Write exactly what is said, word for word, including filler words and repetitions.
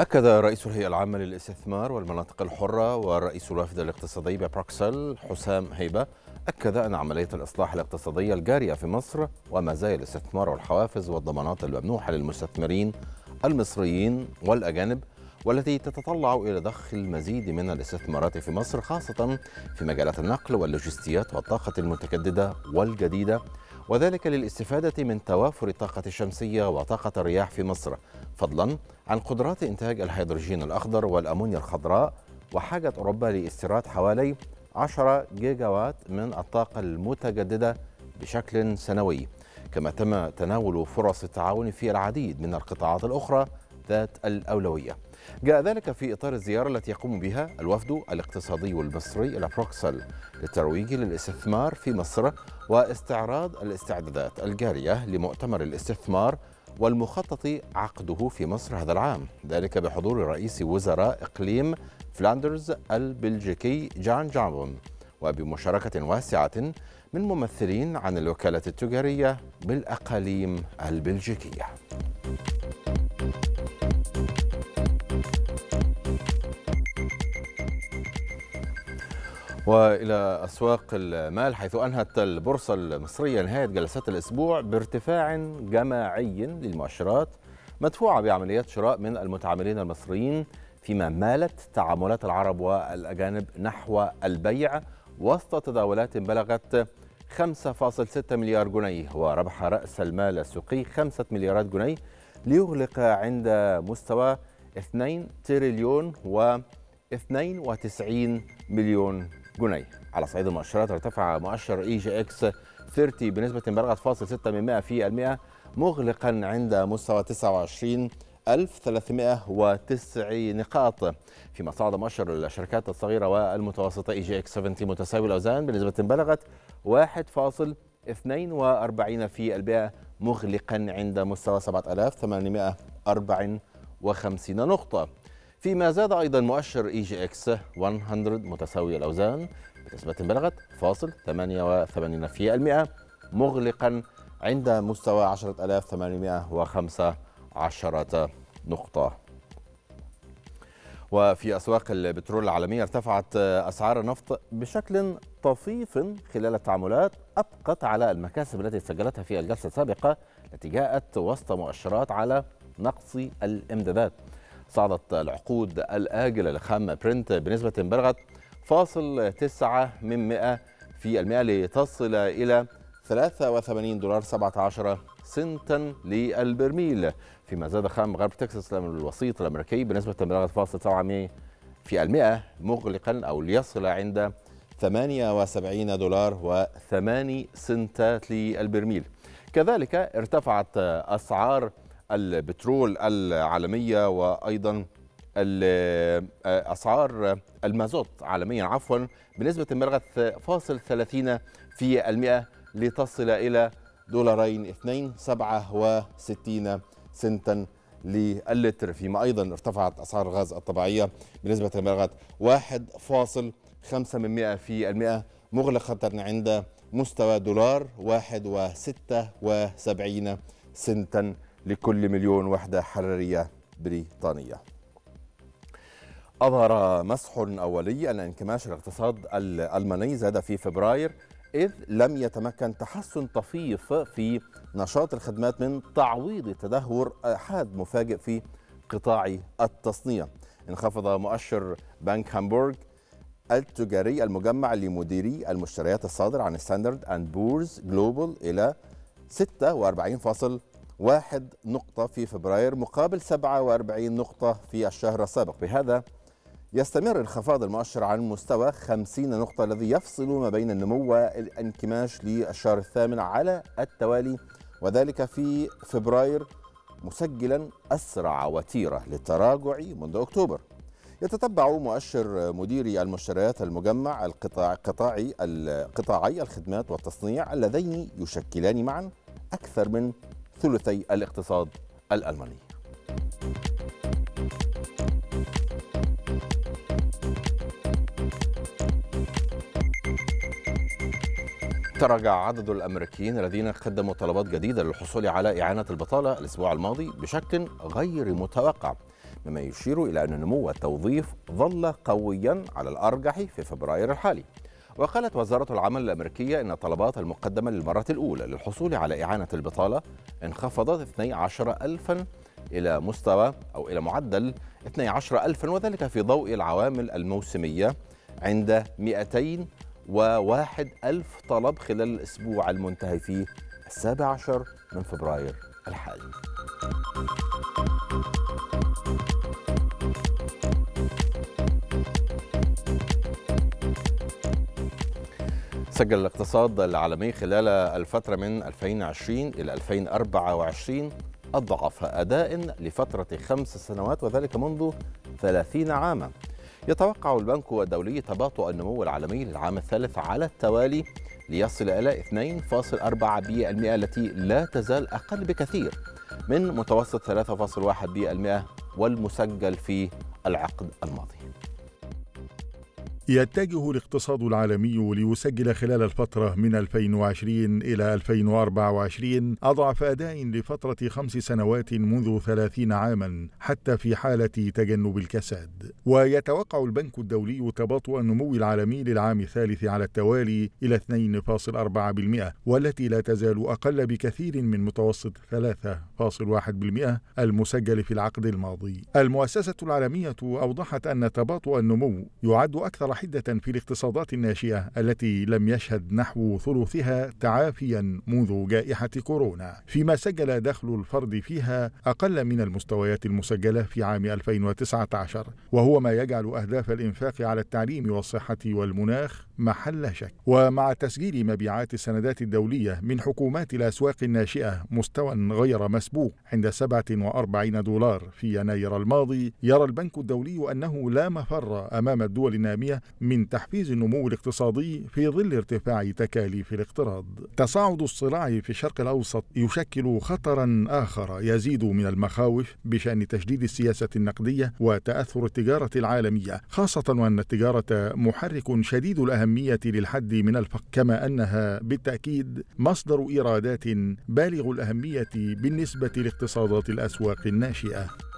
أكد رئيس الهيئة العامة للاستثمار والمناطق الحرة ورئيس الوفد الاقتصادي ببروكسل حسام هيبة أكد أن عملية الإصلاح الاقتصادية الجارية في مصر ومزايا الاستثمار والحوافز والضمانات الممنوحة للمستثمرين المصريين والأجانب والتي تتطلع إلى ضخ المزيد من الاستثمارات في مصر، خاصة في مجالات النقل واللوجستيات والطاقة المتجددة والجديدة، وذلك للاستفادة من توافر الطاقة الشمسية وطاقة الرياح في مصر، فضلا عن قدرات إنتاج الهيدروجين الأخضر والأمونيا الخضراء، وحاجة أوروبا لاستيراد حوالي عشرة جيجاوات من الطاقة المتجددة بشكل سنوي. كما تم تناول فرص التعاون في العديد من القطاعات الأخرى ذات الأولوية. جاء ذلك في إطار الزيارة التي يقوم بها الوفد الاقتصادي المصري إلى بروكسل للترويج للاستثمار في مصر واستعراض الاستعدادات الجارية لمؤتمر الاستثمار والمخطط عقده في مصر هذا العام، ذلك بحضور رئيس وزراء إقليم فلاندرز البلجيكي جان جانون، وبمشاركة واسعة من ممثلين عن الوكالات التجارية بالأقاليم البلجيكية. وإلى أسواق المال، حيث أنهت البورصة المصرية نهاية جلسات الأسبوع بارتفاع جماعي للمؤشرات، مدفوعة بعمليات شراء من المتعاملين المصريين، فيما مالت تعاملات العرب والأجانب نحو البيع وسط تداولات بلغت خمسة فاصلة ستة مليار جنيه، وربح رأس المال السوقي خمسة مليارات جنيه ليغلق عند مستوى اثنين تريليون واثنين وتسعين مليون جنيه. على صعيد المؤشرات، ارتفع مؤشر إي جي إكس ثلاثين بنسبة بلغت فاصل ستة من مائة في المائة مغلقا عند مستوى تسعة وعشرين ألف وثلاثمائة وتسعة نقاط، فيما صعد مؤشر الشركات الصغيرة والمتوسطة إي جي إكس سبعين متساوي الأوزان بنسبة بلغت واحد فاصل اثنين وأربعين في المائة مغلقا عند مستوى سبعة آلاف وثمانمائة وأربعة وخمسين نقطة، فيما زاد أيضا مؤشر إي جي إكس مئة متساوي الأوزان بنسبة بلغت فاصل ثمانية وثمانين في المائة مغلقا عند مستوى عشرة آلاف وثمانمائة وخمسة عشر نقطة. وفي أسواق البترول العالمية، ارتفعت أسعار النفط بشكل طفيف خلال التعاملات، أبقت على المكاسب التي سجلتها في الجلسة السابقة التي جاءت وسط مؤشرات على نقص الإمدادات. صعدت العقود الآجلة لخام برنت بنسبة بلغت فاصل تسعة من مائة في المائة لتصل إلى ثلاثة وثمانين دولار سبعة عشر سنتا للبرميل، فيما زاد خام غرب تكساس الوسيط الأمريكي بنسبة بلغت فاصل سبعة في المائة مغلقا أو ليصل عند ثمانية وسبعين دولار وثمانية سنتات للبرميل. كذلك ارتفعت أسعار البترول العالمية وأيضا أسعار المازوت عالميا عفوا بنسبة بلغت فاصل ثلاثين في المائة لتصل إلى دولارين اثنين سبعة وستين سنتا للتر، فيما أيضا ارتفعت أسعار الغاز الطبيعية بنسبة بلغت واحد فاصل خمسة من مائة في المائة مغلقة عند مستوى دولار واحد وستة وسبعين سنتا لكل مليون وحدة حرارية بريطانية. أظهر مسح أولي أن انكماش الاقتصاد الألماني زاد في فبراير، إذ لم يتمكن تحسن طفيف في نشاط الخدمات من تعويض تدهور حاد مفاجئ في قطاع التصنيع. انخفض مؤشر بنك هامبورغ التجاري المجمع لمديري المشتريات الصادر عن ستاندرد أند بورز جلوبال إلى ستة وأربعين فاصل واحد نقطة في فبراير مقابل سبعة وأربعين نقطة في الشهر السابق. بهذا يستمر انخفاض المؤشر عن مستوى خمسين نقطة الذي يفصل ما بين النمو والانكماش للشهر الثامن على التوالي، وذلك في فبراير، مسجلا أسرع وتيرة للتراجع منذ أكتوبر. يتتبع مؤشر مديري المشتريات المجمع القطاعي القطاعي الخدمات والتصنيع اللذين يشكلان معا أكثر من ثلثي الاقتصاد الألماني. تراجع عدد الأمريكيين الذين قدموا طلبات جديدة للحصول على إعانة البطالة الأسبوع الماضي بشكل غير متوقع، مما يشير إلى أن نمو التوظيف ظل قويا على الأرجح في فبراير الحالي. وقالت وزارة العمل الأمريكية إن الطلبات المقدمة للمرة الأولى للحصول على إعانة البطالة انخفضت اثني عشر ألفا إلى مستوى أو إلى معدل اثني عشر ألفا، وذلك في ضوء العوامل الموسمية عند مئتين وواحد ألف طلب خلال الأسبوع المنتهي فيه السابع عشر من فبراير الحالي. سجل الاقتصاد العالمي خلال الفترة من ألفين وعشرين إلى ألفين وأربعة وعشرين أضعف أداء لفترة خمس سنوات، وذلك منذ ثلاثين عاما. يتوقع البنك الدولي تباطؤ النمو العالمي للعام الثالث على التوالي ليصل إلى اثنين فاصل أربعة بالمئة التي لا تزال أقل بكثير من متوسط ثلاثة فاصل واحد بالمئة والمسجل في العقد الماضي. يتجه الاقتصاد العالمي ليسجل خلال الفترة من ألفين وعشرين إلى ألفين وأربعة وعشرين أضعف أداء لفترة خمس سنوات منذ ثلاثين عاما، حتى في حالة تجنب الكساد. ويتوقع البنك الدولي تباطؤ النمو العالمي للعام الثالث على التوالي إلى اثنين فاصل أربعة بالمئة، والتي لا تزال أقل بكثير من متوسط ثلاثة فاصل واحد بالمئة المسجل في العقد الماضي. المؤسسة العالمية أوضحت أن تباطؤ النمو يعد أكثر حدة في الاقتصادات الناشئة التي لم يشهد نحو ثلثها تعافيا منذ جائحة كورونا، فيما سجل دخل الفرد فيها أقل من المستويات المسجلة في عام ألفين وتسعة عشر، وهو ما يجعل أهداف الإنفاق على التعليم والصحة والمناخ محل شك. ومع تسجيل مبيعات السندات الدولية من حكومات الأسواق الناشئة مستوى غير مسبوق عند سبعة وأربعين دولار في يناير الماضي، يرى البنك الدولي أنه لا مفر أمام الدول النامية من تحفيز النمو الاقتصادي في ظل ارتفاع تكاليف الاقتراض. تصاعد الصراع في الشرق الأوسط يشكل خطرا آخر يزيد من المخاوف بشأن تجديد السياسة النقدية وتأثر التجارة العالمية، خاصة وأن التجارة محرك شديد الأهمية للحد من الفقر، كما أنها بالتأكيد مصدر إيرادات بالغ الأهمية بالنسبة لاقتصادات الأسواق الناشئة.